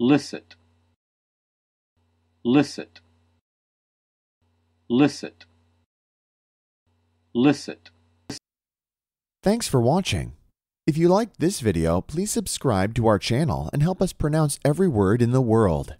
Licit, licit, licit, licit. Thanks for watching. If you liked this video, please subscribe to our channel and help us pronounce every word in the world.